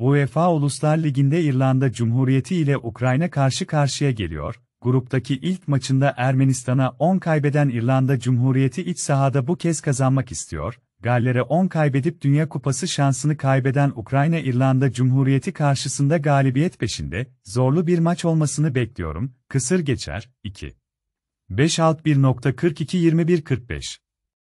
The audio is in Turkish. UEFA Uluslar Ligi'nde İrlanda Cumhuriyeti ile Ukrayna karşı karşıya geliyor. Gruptaki ilk maçında Ermenistan'a 10 kaybeden İrlanda Cumhuriyeti iç sahada bu kez kazanmak istiyor. Galler'e 10 kaybedip Dünya Kupası şansını kaybeden Ukrayna İrlanda Cumhuriyeti karşısında galibiyet peşinde. Zorlu bir maç olmasını bekliyorum. Kısır geçer. 2-5 alt 1.42-21-45